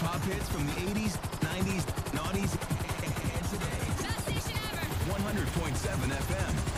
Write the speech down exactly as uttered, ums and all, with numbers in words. Pop hits from the eighties, nineties, noughties, and today. Best station ever. one hundred point seven F M.